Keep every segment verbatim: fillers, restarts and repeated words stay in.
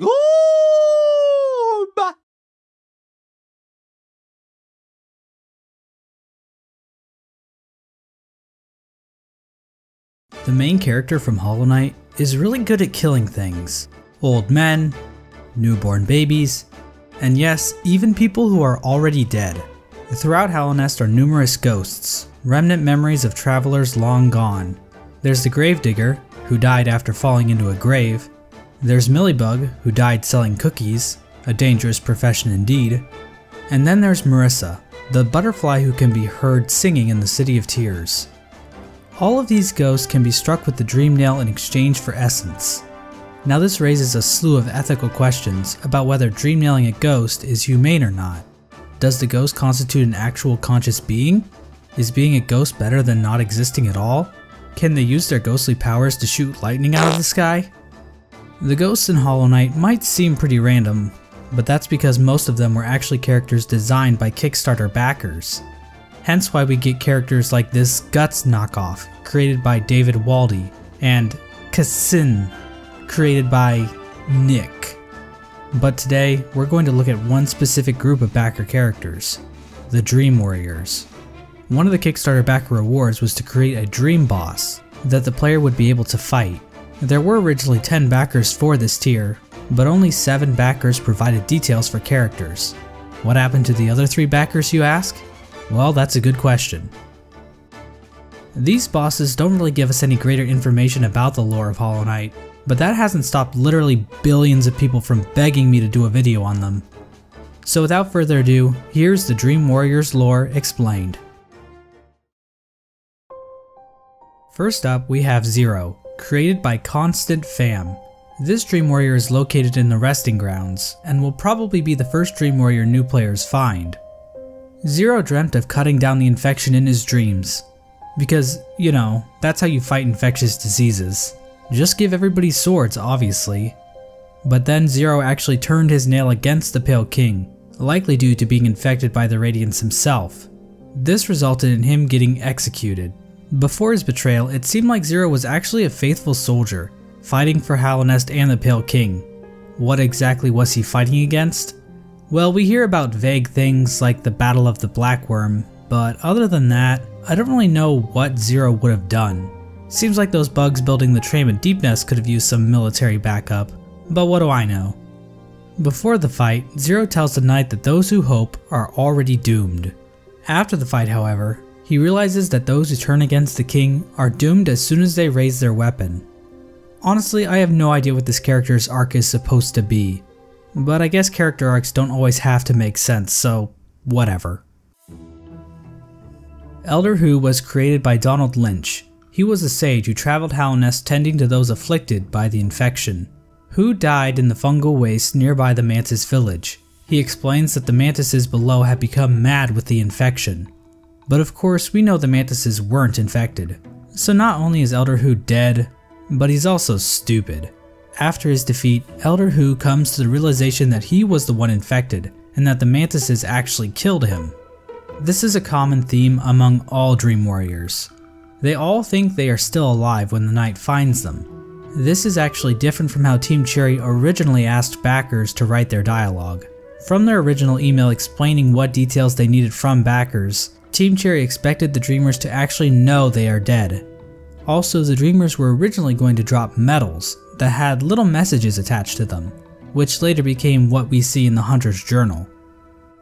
Gorb! The main character from Hollow Knight is really good at killing things. Old men, newborn babies, and yes, even people who are already dead. Throughout Hallownest are numerous ghosts, remnant memories of travelers long gone. There's the gravedigger, who died after falling into a grave. There's Milliebug, who died selling cookies, a dangerous profession indeed. And then there's Marissa, the butterfly who can be heard singing in the City of Tears. All of these ghosts can be struck with the Dream Nail in exchange for essence. Now this raises a slew of ethical questions about whether dream nailing a ghost is humane or not. Does the ghost constitute an actual conscious being? Is being a ghost better than not existing at all? Can they use their ghostly powers to shoot lightning out of the sky? The ghosts in Hollow Knight might seem pretty random, but that's because most of them were actually characters designed by Kickstarter backers. Hence why we get characters like this Guts knockoff, created by David Waldy, and Kassin, created by Nick. But today, we're going to look at one specific group of backer characters, the Dream Warriors. One of the Kickstarter backer rewards was to create a dream boss that the player would be able to fight. There were originally ten backers for this tier, but only seven backers provided details for characters. What happened to the other three backers, you ask? Well, that's a good question. These bosses don't really give us any greater information about the lore of Hollow Knight, but that hasn't stopped literally billions of people from begging me to do a video on them. So without further ado, here's the Dream Warriors lore explained. First up, we have Xero, created by Constant Fam. This Dream Warrior is located in the Resting Grounds, and will probably be the first Dream Warrior new players find. Xero dreamt of cutting down the infection in his dreams. Because, you know, that's how you fight infectious diseases. Just give everybody swords, obviously. But then Xero actually turned his nail against the Pale King, likely due to being infected by the Radiance himself. This resulted in him getting executed. Before his betrayal, it seemed like Xero was actually a faithful soldier, fighting for Hallownest and the Pale King. What exactly was he fighting against? Well, we hear about vague things like the Battle of the Blackworm, but other than that, I don't really know what Xero would have done. Seems like those bugs building the tram at Deepnest could have used some military backup, but what do I know? Before the fight, Xero tells the knight that those who hope are already doomed. After the fight, however, he realizes that those who turn against the king are doomed as soon as they raise their weapon. Honestly, I have no idea what this character's arc is supposed to be, but I guess character arcs don't always have to make sense, so whatever. Elder Hu was created by Donald Lynch. He was a sage who traveled Hallownest tending to those afflicted by the infection. Hu died in the fungal waste nearby the Mantis village. He explains that the mantises below had become mad with the infection. But of course, we know the mantises weren't infected. So not only is Elder Hu dead, but he's also stupid. After his defeat, Elder Hu comes to the realization that he was the one infected, and that the mantises actually killed him. This is a common theme among all Dream Warriors. They all think they are still alive when the knight finds them. This is actually different from how Team Cherry originally asked backers to write their dialogue. From their original email explaining what details they needed from backers, Team Cherry expected the Dreamers to actually know they are dead. Also, the Dreamers were originally going to drop medals that had little messages attached to them, which later became what we see in the Hunter's Journal.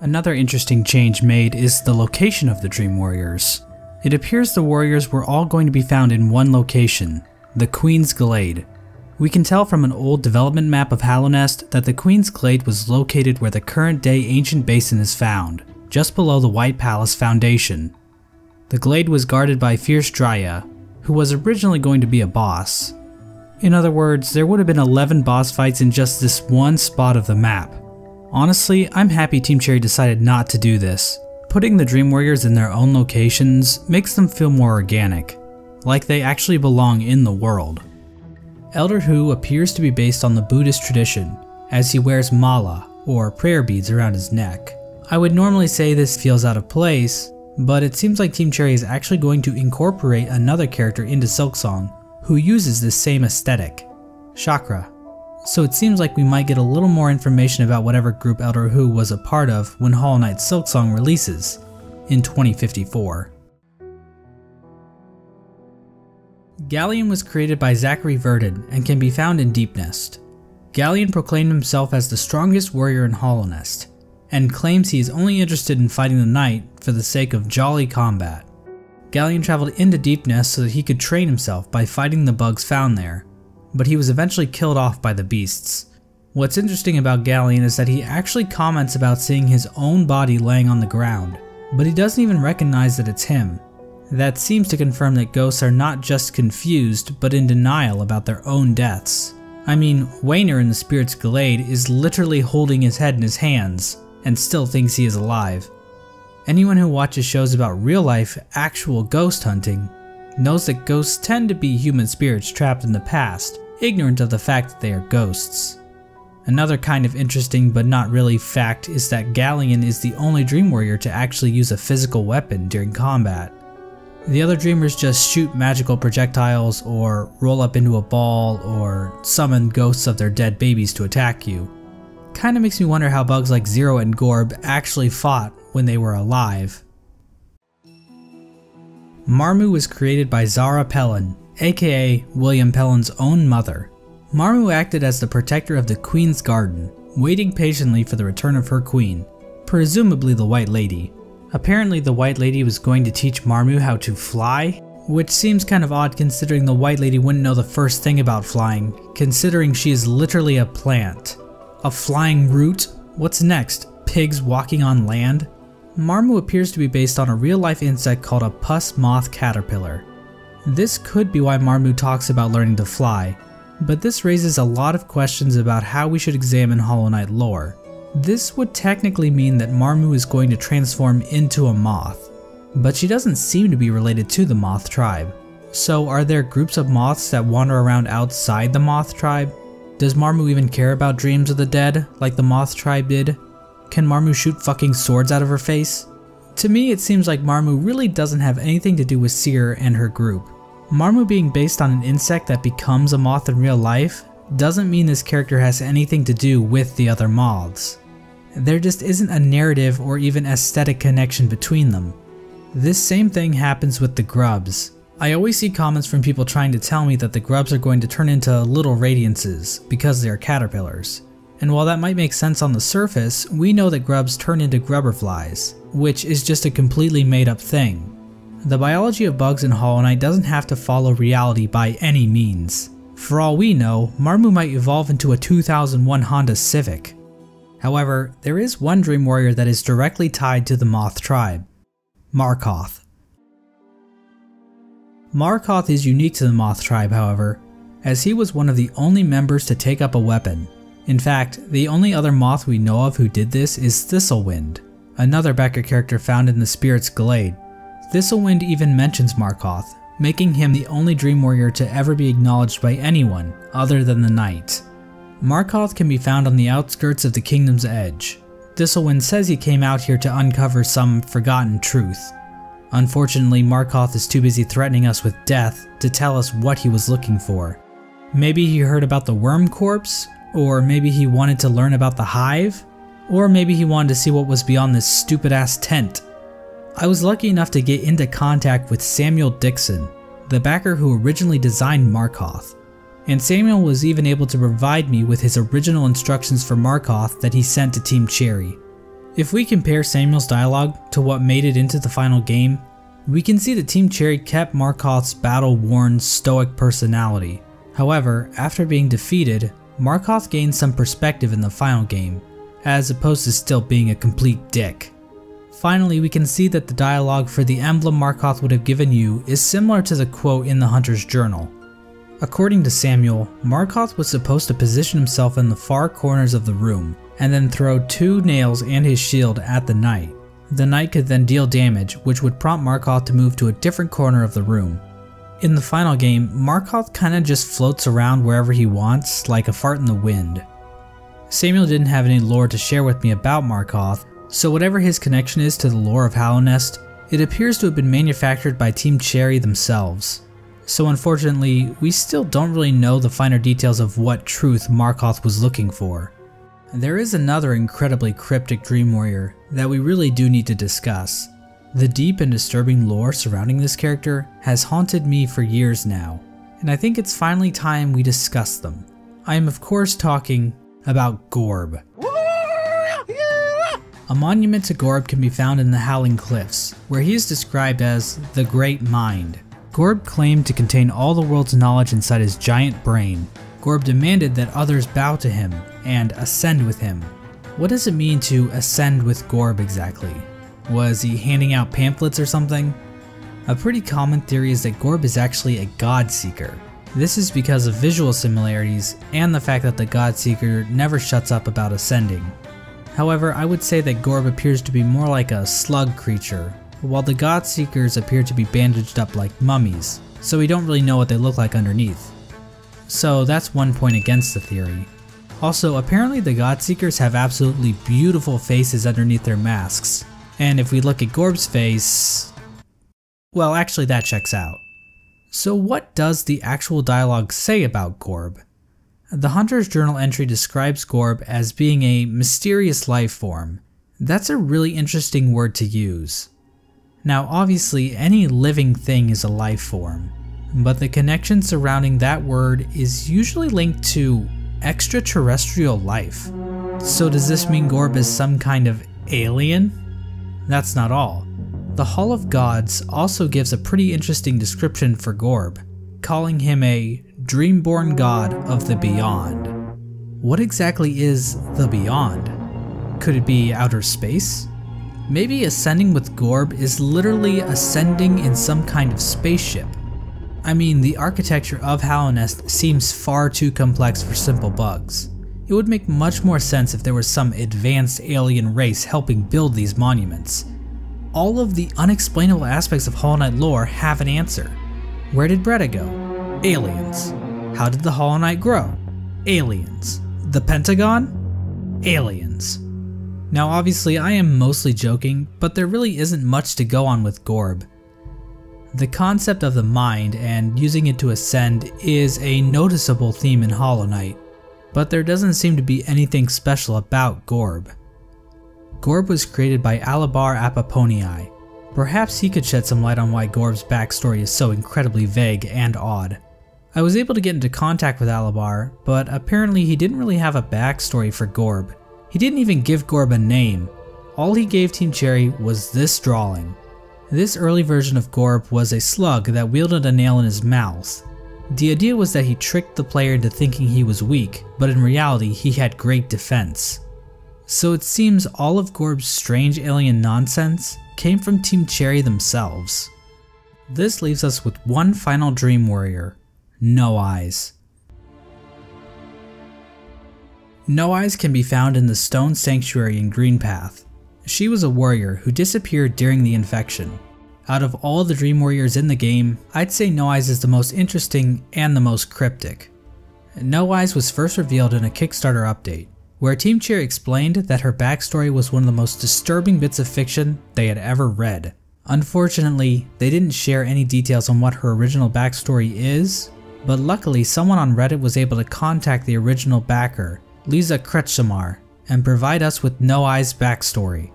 Another interesting change made is the location of the Dream Warriors. It appears the warriors were all going to be found in one location, the Queen's Glade. We can tell from an old development map of Hallownest that the Queen's Glade was located where the current day ancient basin is found, just below the White Palace Foundation. The glade was guarded by Fierce Dryia, who was originally going to be a boss. In other words, there would have been eleven boss fights in just this one spot of the map. Honestly, I'm happy Team Cherry decided not to do this. Putting the Dream Warriors in their own locations makes them feel more organic, like they actually belong in the world. Elder Hu appears to be based on the Buddhist tradition, as he wears mala, or prayer beads, around his neck. I would normally say this feels out of place, but it seems like Team Cherry is actually going to incorporate another character into Silksong, who uses this same aesthetic. Chakra. so it seems like we might get a little more information about whatever group Elder Hu was a part of when Hollow Knight's Silksong releases in twenty fifty-four. Galien was created by Zachary Verdon and can be found in Deepnest. Galien proclaimed himself as the strongest warrior in Hallownest, and claims he is only interested in fighting the knight for the sake of jolly combat. Galien traveled into Deepnest so that he could train himself by fighting the bugs found there, but he was eventually killed off by the beasts. What's interesting about Galien is that he actually comments about seeing his own body laying on the ground, but he doesn't even recognize that it's him. That seems to confirm that ghosts are not just confused, but in denial about their own deaths. I mean, Wainer in the Spirit's Glade is literally holding his head in his hands, and still thinks he is alive. Anyone who watches shows about real-life, actual ghost hunting knows that ghosts tend to be human spirits trapped in the past, ignorant of the fact that they are ghosts. Another kind of interesting but not really fact is that Galien is the only Dream Warrior to actually use a physical weapon during combat. The other Dreamers just shoot magical projectiles or roll up into a ball or summon ghosts of their dead babies to attack you. Kinda makes me wonder how bugs like Xero and Gorb actually fought when they were alive. Marmu was created by Zara Pellan, aka William Pellan's own mother. Marmu acted as the protector of the Queen's Garden, waiting patiently for the return of her queen, presumably the White Lady. Apparently the White Lady was going to teach Marmu how to fly, which seems kind of odd considering the White Lady wouldn't know the first thing about flying, considering she is literally a plant. A flying root? What's next? Pigs walking on land? Marmu appears to be based on a real-life insect called a pus moth caterpillar. This could be why Marmu talks about learning to fly, but this raises a lot of questions about how we should examine Hollow Knight lore. This would technically mean that Marmu is going to transform into a moth, but she doesn't seem to be related to the moth tribe. So are there groups of moths that wander around outside the moth tribe? Does Marmu even care about dreams of the dead, like the Moth Tribe did? Can Marmu shoot fucking swords out of her face? To me, it seems like Marmu really doesn't have anything to do with Seer and her group. Marmu being based on an insect that becomes a moth in real life doesn't mean this character has anything to do with the other moths. There just isn't a narrative or even aesthetic connection between them. This same thing happens with the grubs. I always see comments from people trying to tell me that the grubs are going to turn into little radiances because they are caterpillars. And while that might make sense on the surface, we know that grubs turn into grubberflies, which is just a completely made up thing. The biology of bugs in Hollow Knight doesn't have to follow reality by any means. For all we know, Marmu might evolve into a two thousand one Honda Civic. However, there is one Dream Warrior that is directly tied to the Moth Tribe. Markoth. Markoth is unique to the Moth Tribe, however, as he was one of the only members to take up a weapon. In fact, the only other moth we know of who did this is Thistlewind, another backer character found in the Spirit's Glade. Thistlewind even mentions Markoth, making him the only Dream Warrior to ever be acknowledged by anyone other than the Knight. Markoth can be found on the outskirts of the Kingdom's Edge. Thistlewind says he came out here to uncover some forgotten truth. Unfortunately, Markoth is too busy threatening us with death to tell us what he was looking for. Maybe he heard about the worm corpse, or maybe he wanted to learn about the hive, or maybe he wanted to see what was beyond this stupid ass tent. I was lucky enough to get into contact with Samuel Dixon, the backer who originally designed Markoth, and Samuel was even able to provide me with his original instructions for Markoth that he sent to Team Cherry. If we compare Samuel's dialogue to what made it into the final game, we can see that Team Cherry kept Markoth's battle-worn, stoic personality. However, after being defeated, Markoth gained some perspective in the final game, as opposed to still being a complete dick. Finally, we can see that the dialogue for the emblem Markoth would have given you is similar to the quote in the Hunter's Journal. According to Samuel, Markoth was supposed to position himself in the far corners of the room, and then throw two nails and his shield at the knight. The knight could then deal damage, which would prompt Markoth to move to a different corner of the room. In the final game, Markoth kinda just floats around wherever he wants, like a fart in the wind. Samuel didn't have any lore to share with me about Markoth, so whatever his connection is to the lore of Hallownest, it appears to have been manufactured by Team Cherry themselves. so unfortunately, we still don't really know the finer details of what truth Markoth was looking for. There is another incredibly cryptic Dream Warrior that we really do need to discuss. The deep and disturbing lore surrounding this character has haunted me for years now, and I think it's finally time we discuss them. I am of course talking about Gorb. A monument to Gorb can be found in the Howling Cliffs, where he is described as the Great Mind. Gorb claimed to contain all the world's knowledge inside his giant brain. Gorb demanded that others bow to him and ascend with him. What does it mean to ascend with Gorb exactly? Was he handing out pamphlets or something? A pretty common theory is that Gorb is actually a Godseeker. This is because of visual similarities and the fact that the Godseeker never shuts up about ascending. However, I would say that Gorb appears to be more like a slug creature, while the Godseekers appear to be bandaged up like mummies, so we don't really know what they look like underneath. So that's one point against the theory. Also, apparently the Godseekers have absolutely beautiful faces underneath their masks, and if we look at Gorb's face… well, actually that checks out. So what does the actual dialogue say about Gorb? The Hunter's Journal entry describes Gorb as being a mysterious life form. That's a really interesting word to use. Now obviously any living thing is a life form, but the connection surrounding that word is usually linked to extraterrestrial life. So does this mean Gorb is some kind of alien? That's not all. The Hall of Gods also gives a pretty interesting description for Gorb, calling him a dreamborn god of the beyond. What exactly is the beyond? Could it be outer space? Maybe ascending with Gorb is literally ascending in some kind of spaceship. I mean, the architecture of Hallownest seems far too complex for simple bugs. It would make much more sense if there was some advanced alien race helping build these monuments. All of the unexplainable aspects of Hollow Knight lore have an answer. Where did Breda go? Aliens. How did the Hollow Knight grow? Aliens. The Pentagon? Aliens. Now obviously I am mostly joking, but there really isn't much to go on with Gorb. The concept of the mind and using it to ascend is a noticeable theme in Hollow Knight, but there doesn't seem to be anything special about Gorb. Gorb was created by Alabar Apoponii. Perhaps he could shed some light on why Gorb's backstory is so incredibly vague and odd. I was able to get into contact with Alabar, but apparently he didn't really have a backstory for Gorb. He didn't even give Gorb a name. All he gave Team Cherry was this drawing. This early version of Gorb was a slug that wielded a nail in his mouth. The idea was that he tricked the player into thinking he was weak, but in reality he had great defense. So it seems all of Gorb's strange alien nonsense came from Team Cherry themselves. This leaves us with one final Dream Warrior, No Eyes. No Eyes can be found in the Stone Sanctuary in Greenpath. She was a warrior who disappeared during the infection. Out of all the Dream Warriors in the game, I'd say No Eyes is the most interesting and the most cryptic. No Eyes was first revealed in a Kickstarter update, where Team Cherry explained that her backstory was one of the most disturbing bits of fiction they had ever read. Unfortunately, they didn't share any details on what her original backstory is, but luckily someone on Reddit was able to contact the original backer, Lisa Kretschmar, and provide us with No Eyes' backstory.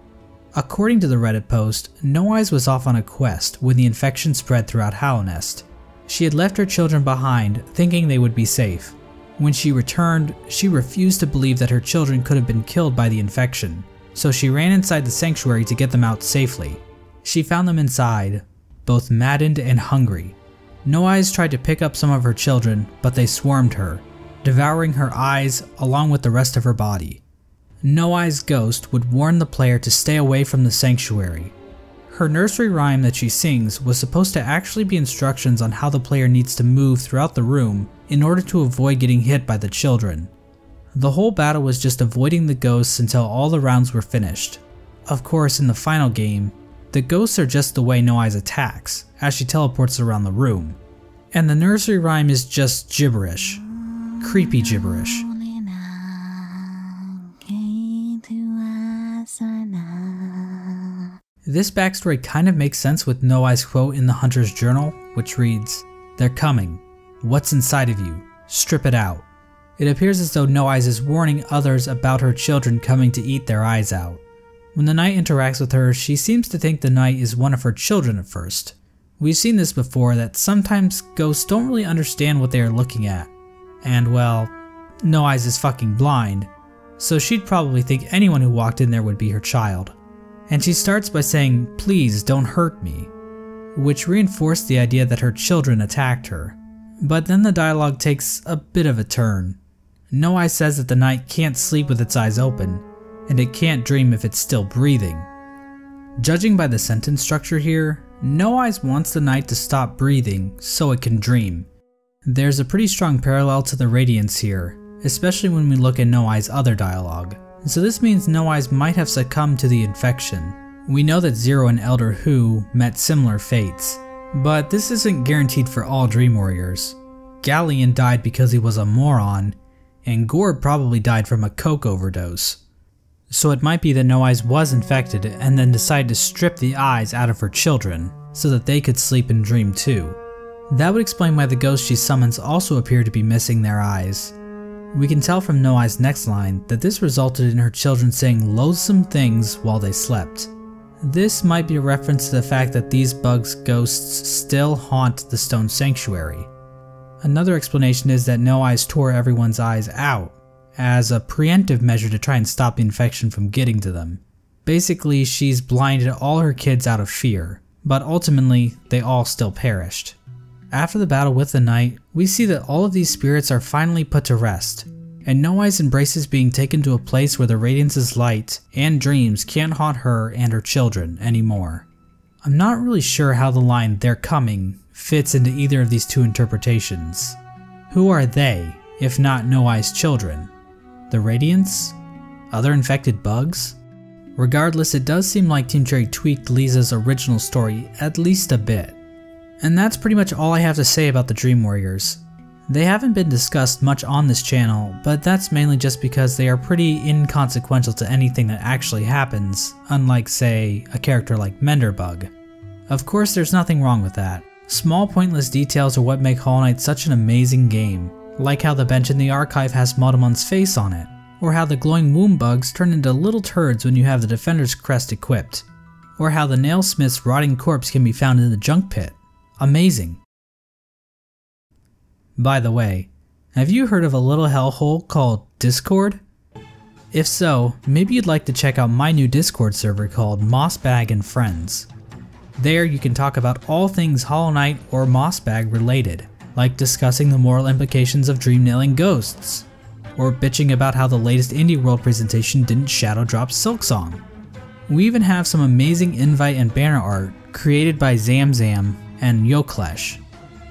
According to the Reddit post, No Eyes was off on a quest when the infection spread throughout Hallownest. She had left her children behind, thinking they would be safe. When she returned, she refused to believe that her children could have been killed by the infection, so she ran inside the sanctuary to get them out safely. She found them inside, both maddened and hungry. No Eyes tried to pick up some of her children, but they swarmed her, devouring her eyes along with the rest of her body. No Eyes' ghost would warn the player to stay away from the sanctuary. Her nursery rhyme that she sings was supposed to actually be instructions on how the player needs to move throughout the room in order to avoid getting hit by the children. The whole battle was just avoiding the ghosts until all the rounds were finished. Of course, in the final game, the ghosts are just the way No Eyes attacks, as she teleports around the room. And the nursery rhyme is just gibberish. Creepy gibberish. This backstory kind of makes sense with No Eyes' quote in the Hunter's Journal, which reads, They're coming. What's inside of you? Strip it out. It appears as though No Eyes is warning others about her children coming to eat their eyes out. When the Knight interacts with her, she seems to think the Knight is one of her children at first. We've seen this before, that sometimes ghosts don't really understand what they are looking at. And well, No Eyes is fucking blind, so she'd probably think anyone who walked in there would be her child. And she starts by saying, "Please don't hurt me," which reinforced the idea that her children attacked her. But then the dialogue takes a bit of a turn. No Eyes says that the Knight can't sleep with its eyes open, and it can't dream if it's still breathing. Judging by the sentence structure here, No Eyes wants the Knight to stop breathing so it can dream. There's a pretty strong parallel to the Radiance here, especially when we look at No Eyes' other dialogue. So this means No Eyes might have succumbed to the infection. We know that Xero and Elder Hu met similar fates, but this isn't guaranteed for all Dream Warriors. Galien died because he was a moron, and Gorb probably died from a coke overdose. So it might be that No Eyes was infected and then decided to strip the eyes out of her children so that they could sleep and dream too. That would explain why the ghosts she summons also appear to be missing their eyes. We can tell from No Eyes' next line that this resulted in her children saying loathsome things while they slept. This might be a reference to the fact that these bugs' ghosts still haunt the Stone Sanctuary. Another explanation is that No Eyes tore everyone's eyes out as a preemptive measure to try and stop the infection from getting to them. Basically, she's blinded all her kids out of fear, but ultimately, they all still perished. After the battle with the Knight, we see that all of these spirits are finally put to rest, and No Eyes embraces being taken to a place where the Radiance's light and dreams can't haunt her and her children anymore. I'm not really sure how the line, "they're coming," fits into either of these two interpretations. Who are they, if not No Eyes' children? The Radiance? Other infected bugs? Regardless, it does seem like Team Cherry tweaked Lisa's original story at least a bit. And that's pretty much all I have to say about the Dream Warriors. They haven't been discussed much on this channel, but that's mainly just because they are pretty inconsequential to anything that actually happens, unlike, say, a character like Milliebug. Of course, there's nothing wrong with that. Small pointless details are what make Hollow Knight such an amazing game, like how the bench in the archive has Modamon's face on it, or how the glowing womb bugs turn into little turds when you have the Defender's Crest equipped, or how the Nailsmith's rotting corpse can be found in the junk pit. Amazing. By the way, have you heard of a little hellhole called Discord? If so, maybe you'd like to check out my new Discord server called Mossbag and Friends. There you can talk about all things Hollow Knight or Mossbag related, like discussing the moral implications of dream-nailing ghosts, or bitching about how the latest Indie World presentation didn't shadow drop Silksong. We even have some amazing invite and banner art created by ZamZam and Yoklesh,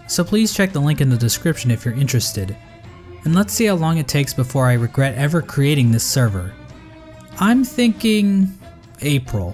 so please check the link in the description if you're interested, and let's see how long it takes before I regret ever creating this server. I'm thinking April.